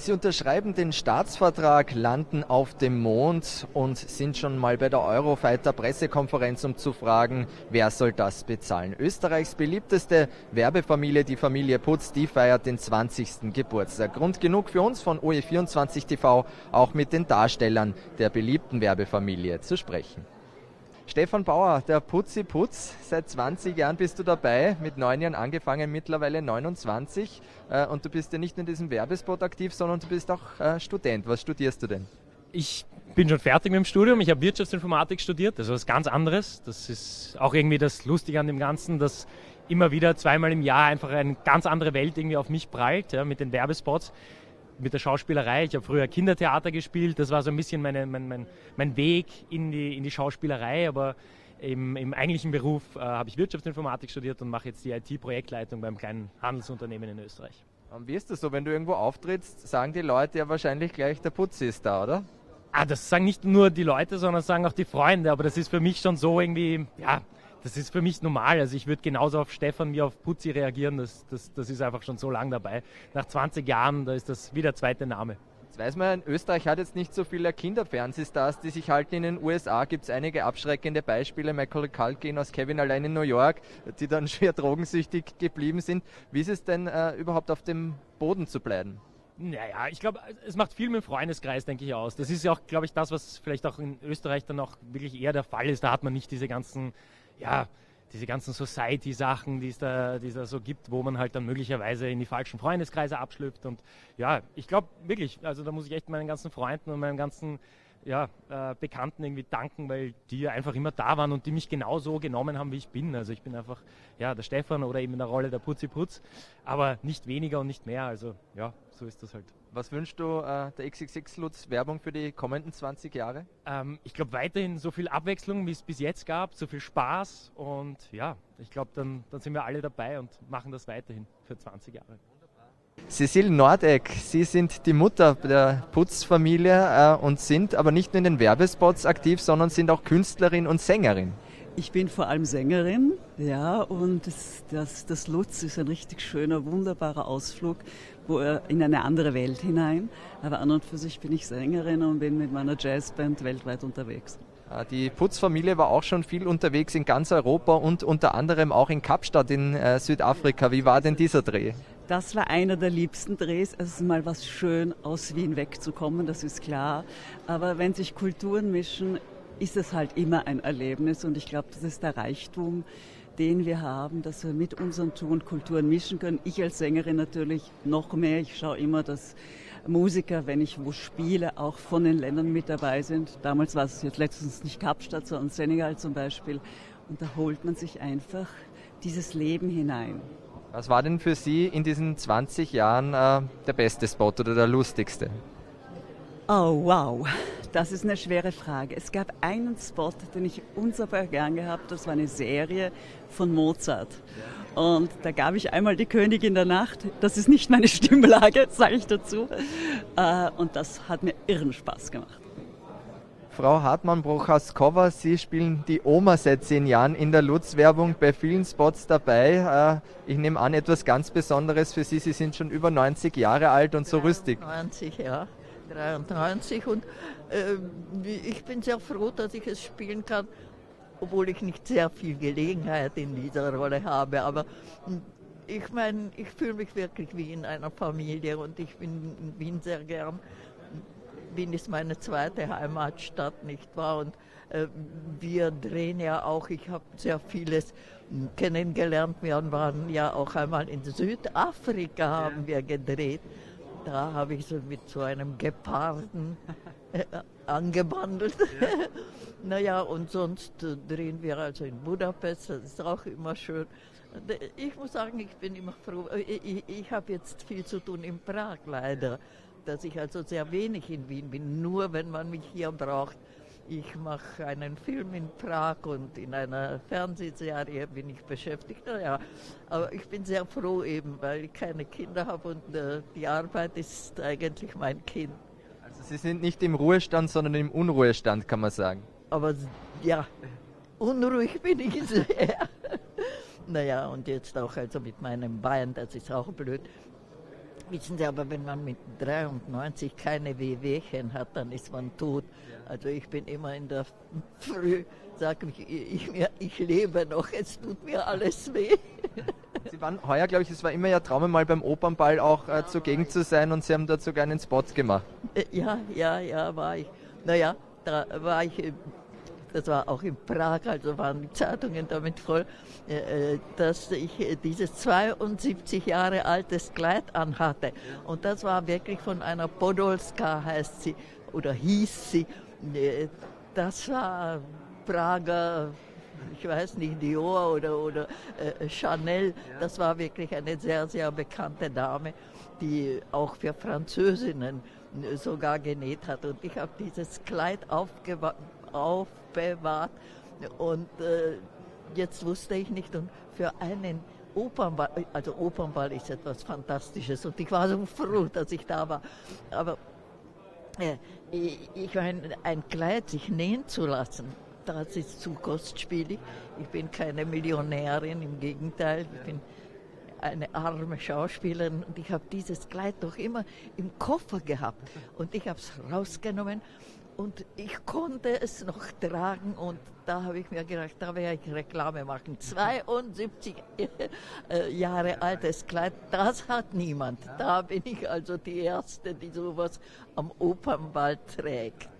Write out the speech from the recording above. Sie unterschreiben den Staatsvertrag, landen auf dem Mond und sind schon mal bei der Eurofighter-Pressekonferenz, um zu fragen, wer soll das bezahlen. Österreichs beliebteste Werbefamilie, die Familie Putz, die feiert den 20. Geburtstag. Grund genug für uns von OE24.TV auch mit den Darstellern der beliebten Werbefamilie zu sprechen. Stefan Bauer, der Putzi Putz, seit 20 Jahren bist du dabei, mit 9 Jahren angefangen, mittlerweile 29. Und du bist ja nicht nur in diesem Werbespot aktiv, sondern du bist auch Student. Was studierst du denn? Ich bin schon fertig mit dem Studium. Ich habe Wirtschaftsinformatik studiert, also was ganz anderes. Das ist auch irgendwie das Lustige an dem Ganzen, dass immer wieder zweimal im Jahr einfach eine ganz andere Welt irgendwie auf mich prallt, ja, mit den Werbespots. Mit der Schauspielerei. Ich habe früher Kindertheater gespielt, das war so ein bisschen mein Weg in die Schauspielerei, aber im eigentlichen Beruf habe ich Wirtschaftsinformatik studiert und mache jetzt die IT-Projektleitung beim kleinen Handelsunternehmen in Österreich. Und wie ist das so, wenn du irgendwo auftrittst, sagen die Leute ja wahrscheinlich gleich, der Putz ist da, oder? Ah, das sagen nicht nur die Leute, sondern sagen auch die Freunde, aber das ist für mich schon so irgendwie, ja, das ist für mich normal. Also ich würde genauso auf Stefan wie auf Putzi reagieren. Das ist einfach schon so lang dabei. Nach 20 Jahren, da ist das wieder zweite Name. Jetzt weiß man, Österreich hat jetzt nicht so viele Kinderfernsehstars, die sich halten. In den USA gibt es einige abschreckende Beispiele. Michael Culkin aus Kevin allein in New York, die dann schwer drogensüchtig geblieben sind. Wie ist es denn überhaupt auf dem Boden zu bleiben? Naja, ich glaube, es macht viel mit dem Freundeskreis, denke ich, aus. Das ist ja auch, glaube ich, das, was vielleicht auch in Österreich dann auch wirklich eher der Fall ist. Da hat man nicht diese ganzen, ja, diese ganzen Society-Sachen, die es da so gibt, wo man halt dann möglicherweise in die falschen Freundeskreise abschlüpft. Und ja, ich glaube wirklich, also da muss ich echt meinen ganzen Freunden und meinen ganzen Bekannten irgendwie danken, weil die einfach immer da waren und die mich genauso genommen haben, wie ich bin. Also ich bin einfach, ja, der Stefan oder eben in der Rolle der Putzi Putz, aber nicht weniger und nicht mehr. Also ja, so ist das halt. Was wünschst du der XXXLutz Werbung für die kommenden 20 Jahre? Ich glaube weiterhin so viel Abwechslung, wie es bis jetzt gab, so viel Spaß und ja, ich glaube, dann sind wir alle dabei und machen das weiterhin für 20 Jahre. Cécile Nordegg, Sie sind die Mutter der Putz-Familie und sind aber nicht nur in den Werbespots aktiv, sondern sind auch Künstlerin und Sängerin. Ich bin vor allem Sängerin, ja, und das Lutz ist ein richtig schöner, wunderbarer Ausflug in eine andere Welt hinein. Aber an und für sich bin ich Sängerin und bin mit meiner Jazzband weltweit unterwegs. Die Putz-Familie war auch schon viel unterwegs in ganz Europa und unter anderem auch in Kapstadt in Südafrika. Wie war denn dieser Dreh? Das war einer der liebsten Drehs. Es ist mal was schön, aus Wien wegzukommen, das ist klar. Aber wenn sich Kulturen mischen, ist es halt immer ein Erlebnis. Und ich glaube, das ist der Reichtum, den wir haben, dass wir mit unserem Tun Kulturen mischen können. Ich als Sängerin natürlich noch mehr. Ich schaue immer, dass Musiker, wenn ich wo spiele, auch von den Ländern mit dabei sind. Damals war es jetzt letztens nicht Kapstadt, sondern Senegal zum Beispiel. Und da holt man sich einfach dieses Leben hinein. Was war denn für Sie in diesen 20 Jahren der beste Spot oder der lustigste? Oh, wow. Das ist eine schwere Frage. Es gab einen Spot, den ich unsagbar gern gehabt habe. Das war eine Serie von Mozart. Und da gab ich einmal die Königin der Nacht. Das ist nicht meine Stimmlage, sage ich dazu. Und das hat mir irren Spaß gemacht. Frau Hartmann-Bruckhaskowa, Sie spielen die Oma seit 10 Jahren in der Lutz-Werbung, bei vielen Spots dabei. Ich nehme an, etwas ganz Besonderes für Sie. Sie sind schon über 90 Jahre alt und so rüstig. 90, ja. 93 und ich bin sehr froh, dass ich es spielen kann, obwohl ich nicht sehr viel Gelegenheit in dieser Rolle habe, aber ich meine, ich fühle mich wirklich wie in einer Familie und ich bin in Wien sehr gern. Wien ist meine zweite Heimatstadt, nicht wahr? Und wir drehen ja auch, ich habe sehr vieles kennengelernt, wir waren ja auch einmal in Südafrika, haben wir gedreht. Da habe ich so mit so einem Geparden angebandelt. Ja. Naja, und sonst drehen wir also in Budapest, das ist auch immer schön. Ich muss sagen, ich bin immer froh, ich habe jetzt viel zu tun in Prag leider, dass ich also sehr wenig in Wien bin, nur wenn man mich hier braucht. Ich mache einen Film in Prag und in einer Fernsehserie bin ich beschäftigt. Naja, aber ich bin sehr froh eben, weil ich keine Kinder habe und die Arbeit ist eigentlich mein Kind. Also Sie sind nicht im Ruhestand, sondern im Unruhestand, kann man sagen. Aber ja, unruhig bin ich sehr. Naja, und jetzt auch also mit meinem Bein, das ist auch blöd. Wissen Sie, aber wenn man mit 93 keine Wehwehchen hat, dann ist man tot. Also ich bin immer in der Früh, sage ich lebe noch, es tut mir alles weh. Sie waren heuer, glaube ich, es war immer Ihr Traum, mal beim Opernball auch zugegen zu sein, und Sie haben dazu sogar einen Spot gemacht. Ja, war ich. Naja, da war ich, das war auch in Prag, also waren die Zeitungen damit voll, dass ich dieses 72 Jahre altes Kleid anhatte. Und das war wirklich von einer Podolska, heißt sie, oder hieß sie. Das war Prager, ich weiß nicht, Dior oder Chanel. Das war wirklich eine sehr, sehr bekannte Dame, die auch für Französinnen sogar genäht hat. Und ich habe dieses Kleid aufbewahrt und jetzt wusste ich nicht, und für einen Opernball, also Opernball ist etwas Fantastisches, und ich war so froh, dass ich da war. Aber ich meine, ein Kleid sich nähen zu lassen, das ist zu kostspielig. Ich bin keine Millionärin, im Gegenteil, ich bin eine arme Schauspielerin, und ich habe dieses Kleid doch immer im Koffer gehabt und ich habe es rausgenommen. Und ich konnte es noch tragen, und da habe ich mir gedacht, da werde ich Reklame machen. 72 Jahre altes Kleid, das hat niemand. Da bin ich also die Erste, die sowas am Opernball trägt.